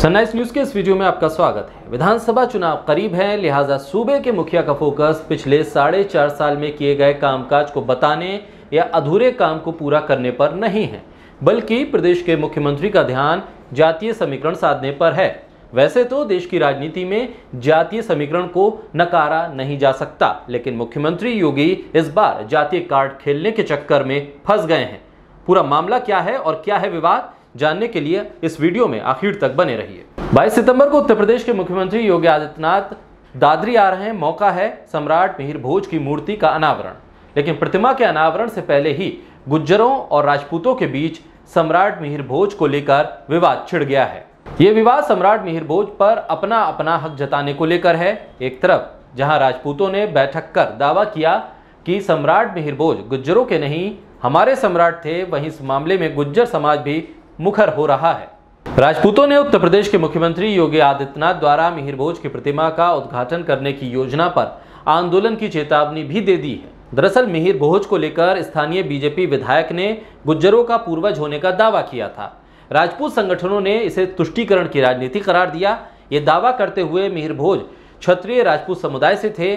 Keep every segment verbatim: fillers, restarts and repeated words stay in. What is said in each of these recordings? सननाइस news के इस video में आपका स्वागत है। विधानसभा चुनाव करीब है, लिहाजा सूबे के मुखिया का फोकस पिछले साढ़े चार साल में किए गए कामकाज को बताने या अधूरे काम को पूरा करने पर नहीं है, बल्कि प्रदेश के मुख्यमंत्री का ध्यान जातीय समीकरण साधने पर है। वैसे तो देश की राजनीति में जातीय समीकरण को नकारा नहीं जा सकता, लेकिन मुख्यमंत्री योगी इस बार जातीय कार्ड खेलने के चक्कर में फंस गए हैं। पूरा मामला क्या है और क्या है विवाद, जानने के लिए इस वीडियो में आखिर तक बने रहिए। बाईस सितंबर को उत्तर प्रदेश के मुख्यमंत्री योगी आदित्यनाथ दादरी आ रहे हैं। मौका है सम्राट मिहिर भोज की मूर्ति का अनावरण, लेकिन प्रतिमा के अनावरण से पहले ही गुज्जरों और राजपूतों के बीच सम्राट मिहिर भोज को लेकर विवाद छिड़ गया है। ये विवाद सम्राट मिहिर भोज पर अपना अपना हक जताने को लेकर है। एक तरफ जहाँ राजपूतों ने बैठक कर दावा किया कि सम्राट मिहिर भोज गुज्जरों के नहीं हमारे सम्राट थे, वहीं इस मामले में गुज्जर समाज भी मुखर हो रहा है। राजपूतों ने उत्तर प्रदेश के मुख्यमंत्री योगी आदित्यनाथ द्वारा मिहिर भोज की प्रतिमा का उद्घाटन करने की योजना पर आंदोलन की चेतावनी भी दे दी है। दरअसल मिहिर भोज को लेकर स्थानीय बीजेपी विधायक ने गुज्जरों का पूर्वज होने का दावा किया था। राजपूत संगठनों ने इसे तुष्टीकरण की राजनीति करार दिया। ये दावा करते हुए मिहिर भोज क्षत्रिय राजपूत समुदाय से थे,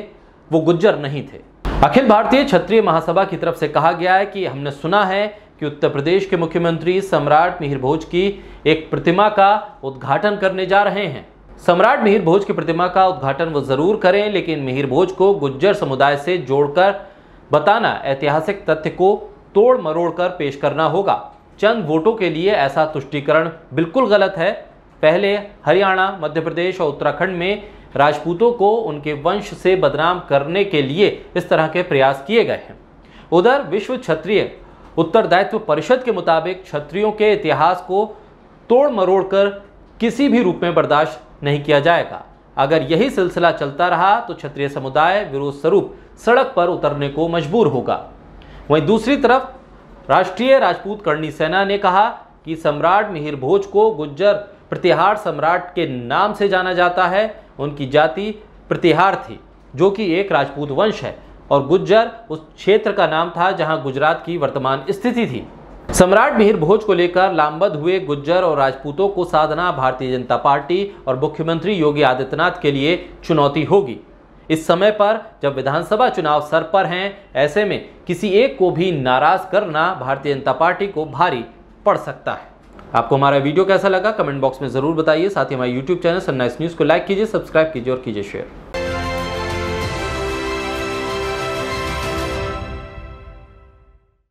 वो गुज्जर नहीं थे। अखिल भारतीय क्षत्रिय महासभा की तरफ से कहा गया है कि हमने सुना है कि उत्तर प्रदेश के मुख्यमंत्री सम्राट मिहिर भोज की एक प्रतिमा का उद्घाटन करने जा रहे हैं। सम्राट मिहिर भोज की प्रतिमा का उद्घाटन वो जरूर करें, लेकिन मिहिर भोज को गुज्जर समुदाय से जोड़कर बताना, ऐतिहासिक तथ्य को तोड़ मरोड़ कर पेश करना होगा। चंद वोटों के लिए ऐसा तुष्टीकरण बिल्कुल गलत है। पहले हरियाणा, मध्य प्रदेश और उत्तराखंड में राजपूतों को उनके वंश से बदनाम करने के लिए इस तरह के प्रयास किए गए हैं। उधर विश्व क्षत्रिय उत्तरदायित्व परिषद के मुताबिक क्षत्रियों के इतिहास को तोड़ मरोड़ कर किसी भी रूप में बर्दाश्त नहीं किया जाएगा। अगर यही सिलसिला चलता रहा तो क्षत्रिय समुदाय विरोध स्वरूप सड़क पर उतरने को मजबूर होगा। वहीं दूसरी तरफ राष्ट्रीय राजपूत कर्णी सेना ने कहा कि सम्राट मिहिर भोज को गुज्जर प्रतिहार सम्राट के नाम से जाना जाता है। उनकी जाति प्रतिहार थी, जो कि एक राजपूत वंश है, और गुज्जर उस क्षेत्र का नाम था जहां गुजरात की वर्तमान स्थिति थी। सम्राट मिहिर भोज को लेकर लामबद्ध हुए गुज्जर और राजपूतों को साधना भारतीय जनता पार्टी और मुख्यमंत्री योगी आदित्यनाथ के लिए चुनौती होगी। इस समय पर जब विधानसभा चुनाव सर पर हैं, ऐसे में किसी एक को भी नाराज करना भारतीय जनता पार्टी को भारी पड़ सकता है। आपको हमारा वीडियो कैसा लगा कमेंट बॉक्स में जरूर बताइए। साथ ही हमारे यूट्यूब चैनल सननाइस न्यूज को लाइक कीजिए, सब्सक्राइब कीजिए और कीजिए शेयर।